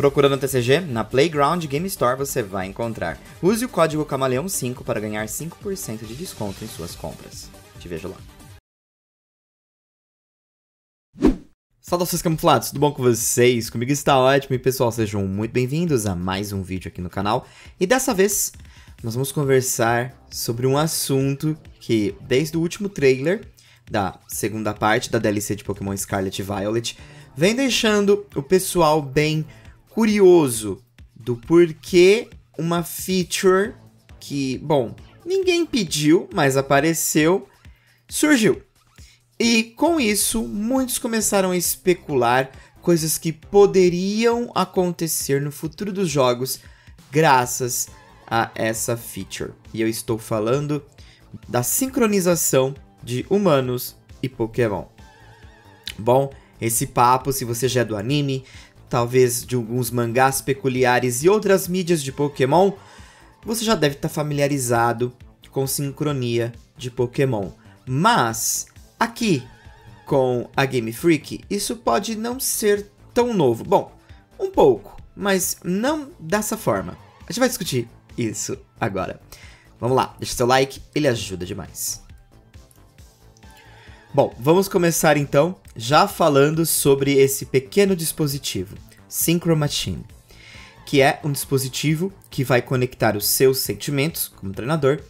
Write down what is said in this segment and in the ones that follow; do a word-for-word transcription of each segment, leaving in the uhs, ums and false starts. Procurando o T C G? Na Playground Game Store você vai encontrar. Use o código camaleão cinco para ganhar cinco por cento de desconto em suas compras. Te vejo lá. Saudações camuflados, tudo bom com vocês? Comigo está ótimo e pessoal, sejam muito bem-vindos a mais um vídeo aqui no canal. E dessa vez, nós vamos conversar sobre um assunto que desde o último trailer da segunda parte da D L C de Pokémon Scarlet e Violet vem deixando o pessoal bem curioso do porquê uma feature que, bom, ninguém pediu, mas apareceu, surgiu. E com isso, muitos começaram a especular coisas que poderiam acontecer no futuro dos jogos graças a essa feature. E eu estou falando da sincronização de humanos e Pokémon. Bom, esse papo, se você já é do anime, talvez de alguns mangás peculiares e outras mídias de Pokémon, você já deve estar familiarizado com sincronia de Pokémon. Mas, aqui, com a Game Freak, isso pode não ser tão novo. Bom, um pouco, mas não dessa forma. A gente vai discutir isso agora. Vamos lá, deixa seu like, ele ajuda demais. Bom, vamos começar então já falando sobre esse pequeno dispositivo, Synchro Machine, que é um dispositivo que vai conectar os seus sentimentos, como treinador,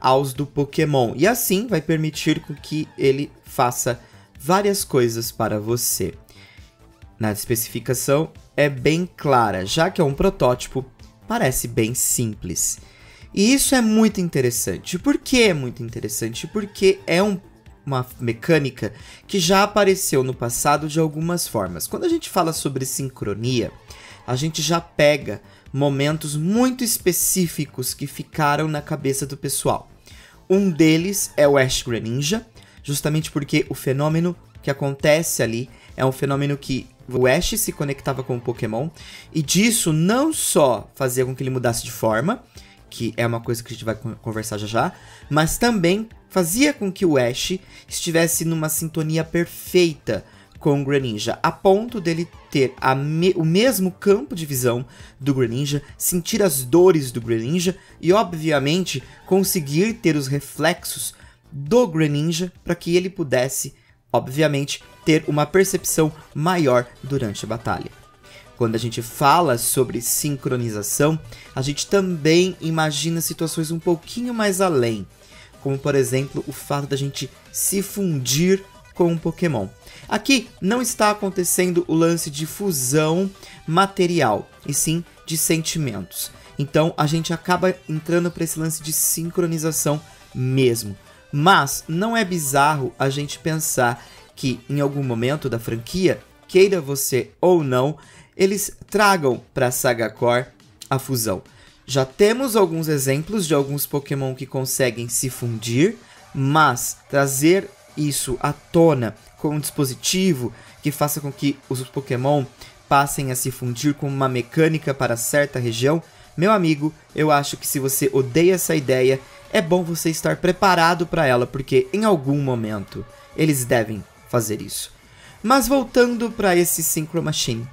aos do Pokémon, e assim vai permitir que ele faça várias coisas para você. Na especificação é bem clara, já que é um protótipo, parece bem simples. E isso é muito interessante. Por que é muito interessante? Porque é um uma mecânica que já apareceu no passado de algumas formas. Quando a gente fala sobre sincronia, a gente já pega momentos muito específicos que ficaram na cabeça do pessoal. Um deles é o Ash Greninja, justamente porque o fenômeno que acontece ali é um fenômeno que o Ash se conectava com o Pokémon, e disso não só fazia com que ele mudasse de forma, que é uma coisa que a gente vai conversar já já, mas também fazia com que o Ash estivesse numa sintonia perfeita com o Greninja, a ponto dele ter a me o mesmo campo de visão do Greninja, sentir as dores do Greninja e, obviamente, conseguir ter os reflexos do Greninja para que ele pudesse, obviamente, ter uma percepção maior durante a batalha. Quando a gente fala sobre sincronização, a gente também imagina situações um pouquinho mais além, como, por exemplo, o fato da gente se fundir com um Pokémon. Aqui não está acontecendo o lance de fusão material, e sim de sentimentos. Então a gente acaba entrando para esse lance de sincronização mesmo. Mas não é bizarro a gente pensar que em algum momento da franquia, queira você ou não, eles tragam para a saga core a fusão. Já temos alguns exemplos de alguns Pokémon que conseguem se fundir, mas trazer isso à tona com um dispositivo que faça com que os Pokémon passem a se fundir com uma mecânica para certa região, meu amigo, eu acho que se você odeia essa ideia, é bom você estar preparado para ela, porque em algum momento eles devem fazer isso. Mas voltando para esse Synchro Machine,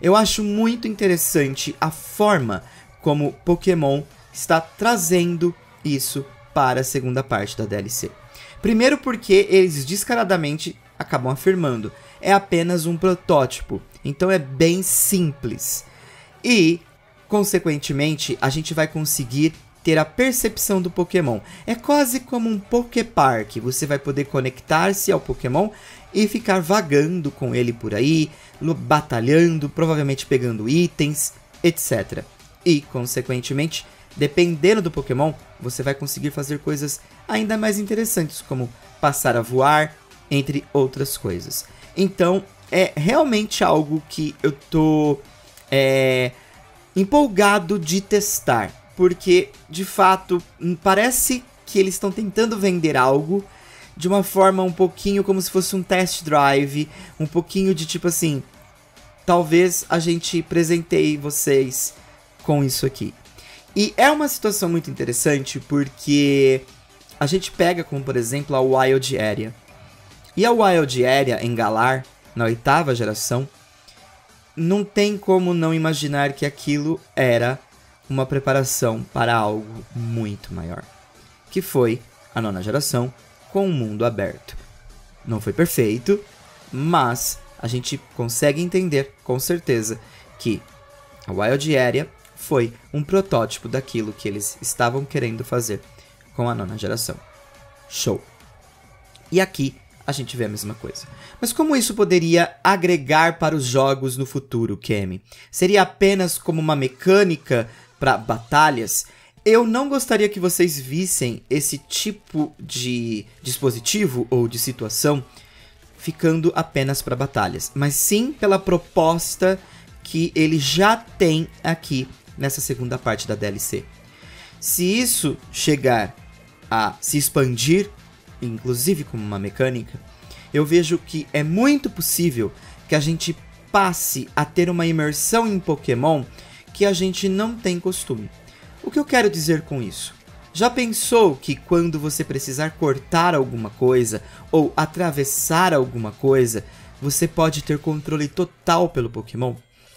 eu acho muito interessante a forma como Pokémon está trazendo isso para a segunda parte da D L C. Primeiro porque eles descaradamente acabam afirmando, é apenas um protótipo, então é bem simples. E, consequentemente, a gente vai conseguir ter a percepção do Pokémon. É quase como um Poké Park, você vai poder conectar-se ao Pokémon e ficar vagando com ele por aí, batalhando, provavelmente pegando itens, etcétera. E, consequentemente, dependendo do Pokémon, você vai conseguir fazer coisas ainda mais interessantes, como passar a voar, entre outras coisas. Então, é realmente algo que eu tô é, empolgado de testar, porque, de fato, parece que eles estão tentando vender algo de uma forma um pouquinho como se fosse um test drive, um pouquinho de tipo assim, talvez a gente presenteie vocês com isso aqui. E é uma situação muito interessante porque a gente pega como, por exemplo, a Wild Area. E a Wild Area em Galar, na oitava geração, não tem como não imaginar que aquilo era uma preparação para algo muito maior, que foi a nona geração com o mundo aberto. Não foi perfeito, mas a gente consegue entender com certeza que a Wild Area foi um protótipo daquilo que eles estavam querendo fazer com a nona geração. Show! E aqui a gente vê a mesma coisa. Mas como isso poderia agregar para os jogos no futuro, Kemi? Seria apenas como uma mecânica para batalhas? Eu não gostaria que vocês vissem esse tipo de dispositivo ou de situação ficando apenas para batalhas, mas sim pela proposta que ele já tem aqui nessa segunda parte da D L C. Se isso chegar a se expandir, inclusive como uma mecânica, eu vejo que é muito possível que a gente passe a ter uma imersão em Pokémon que a gente não tem costume. O que eu quero dizer com isso? Já pensou que quando você precisar cortar alguma coisa ou atravessar alguma coisa, você pode ter controle total pelo Pokémon?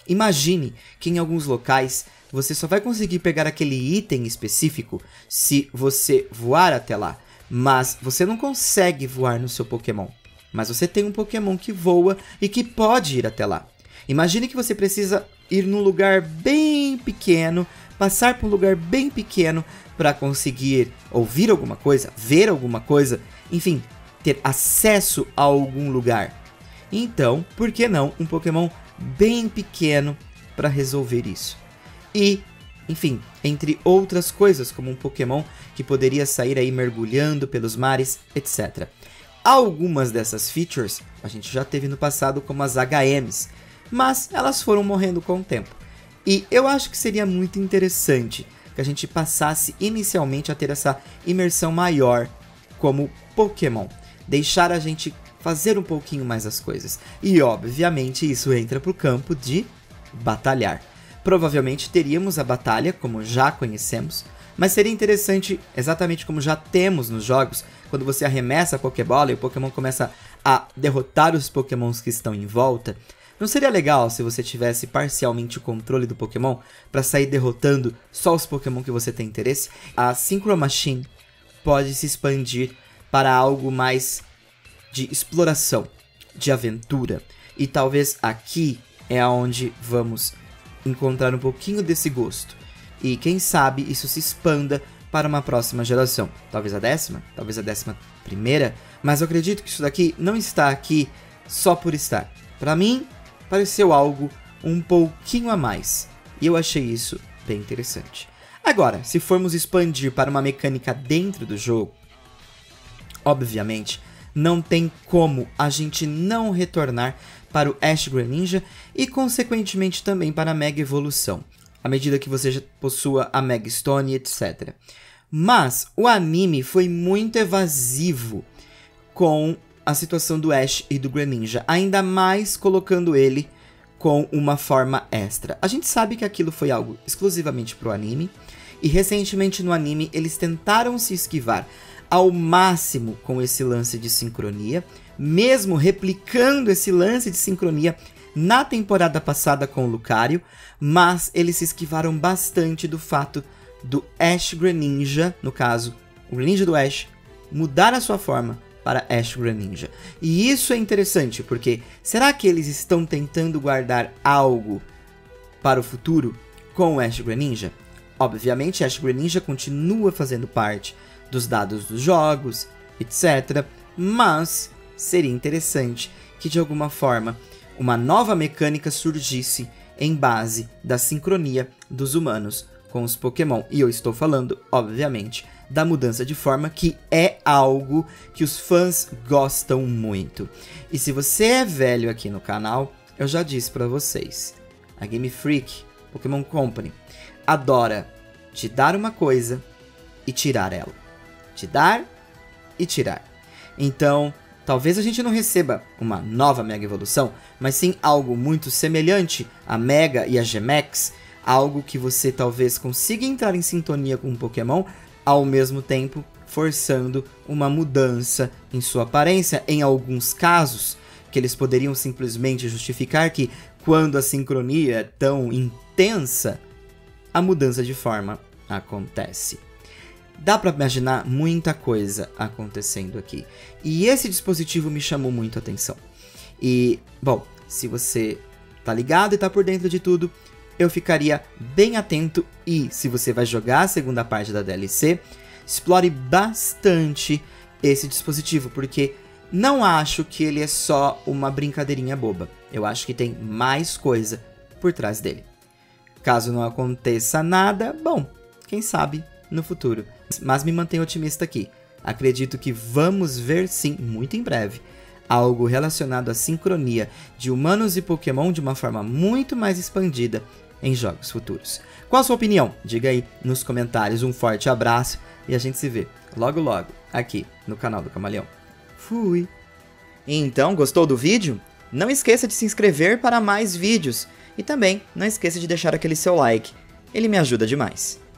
Imagine que em alguns locais você só vai conseguir pegar aquele item específico se você voar até lá, mas você não consegue voar no seu Pokémon, mas você tem um Pokémon que voa e que pode ir até lá. Imagine que você precisa ir num lugar bem pequeno, passar por um lugar bem pequeno para conseguir ouvir alguma coisa, ver alguma coisa, enfim, ter acesso a algum lugar. Então, por que não um Pokémon bem pequeno para resolver isso? E, enfim, entre outras coisas, como um Pokémon que poderia sair aí mergulhando pelos mares, etcétera. Algumas dessas features a gente já teve no passado, como as H Ms, mas elas foram morrendo com o tempo. E eu acho que seria muito interessante que a gente passasse inicialmente a ter essa imersão maior como Pokémon. Deixar a gente fazer um pouquinho mais as coisas. E obviamente isso entra pro campo de batalhar. Provavelmente teríamos a batalha, como já conhecemos, mas seria interessante, exatamente como já temos nos jogos, quando você arremessa a Pokébola e o Pokémon começa a derrotar os Pokémons que estão em volta. Não seria legal se você tivesse parcialmente o controle do Pokémon para sair derrotando só os Pokémon que você tem interesse? A Synchro Machine pode se expandir para algo mais de exploração, de aventura. E talvez aqui é onde vamos encontrar um pouquinho desse gosto. E quem sabe isso se expanda para uma próxima geração. Talvez a décima, talvez a décima primeira. Mas eu acredito que isso daqui não está aqui só por estar. Para mim, pareceu algo um pouquinho a mais. E eu achei isso bem interessante. Agora, se formos expandir para uma mecânica dentro do jogo, obviamente não tem como a gente não retornar para o Ash Greninja e consequentemente também para a Mega Evolução, à medida que você já possua a Mega Stone, etcétera. Mas o anime foi muito evasivo com a situação do Ash e do Greninja, ainda mais colocando ele com uma forma extra. A gente sabe que aquilo foi algo exclusivamente para o anime, e recentemente no anime eles tentaram se esquivar ao máximo com esse lance de sincronia, mesmo replicando esse lance de sincronia na temporada passada com o Lucario, mas eles se esquivaram bastante do fato do Ash Greninja, no caso, o Greninja do Ash, mudar a sua forma para Ash Greninja. E isso é interessante, porque será que eles estão tentando guardar algo para o futuro com o Ash Greninja? Obviamente, Ash Greninja continua fazendo parte dos dados dos jogos, etcétera. Mas seria interessante que de alguma forma uma nova mecânica surgisse em base da sincronia dos humanos com os Pokémon. E eu estou falando, obviamente, da mudança de forma, que é algo que os fãs gostam muito. E se você é velho aqui no canal, eu já disse para vocês, a Game Freak, Pokémon Company, adora te dar uma coisa e tirar ela. Te dar e tirar. Então, talvez a gente não receba uma nova Mega Evolução, mas sim algo muito semelhante à Mega e à Gemax, algo que você talvez consiga entrar em sintonia com o Pokémon, ao mesmo tempo forçando uma mudança em sua aparência, em alguns casos, que eles poderiam simplesmente justificar que Quando a sincronia é tão intensa, a mudança de forma acontece. Dá para imaginar muita coisa acontecendo aqui. E esse dispositivo me chamou muito a atenção. E, bom, se você tá ligado e tá por dentro de tudo, eu ficaria bem atento. E se você vai jogar a segunda parte da D L C, explore bastante esse dispositivo, porque não acho que ele é só uma brincadeirinha boba. Eu acho que tem mais coisa por trás dele. Caso não aconteça nada, bom, quem sabe no futuro. Mas me mantenho otimista aqui. Acredito que vamos ver sim, muito em breve, algo relacionado à sincronia de humanos e Pokémon de uma forma muito mais expandida em jogos futuros. Qual a sua opinião? Diga aí nos comentários. Um forte abraço e a gente se vê logo logo aqui no canal do Camaleão. Fui! Então, gostou do vídeo? Não esqueça de se inscrever para mais vídeos e também não esqueça de deixar aquele seu like, ele me ajuda demais.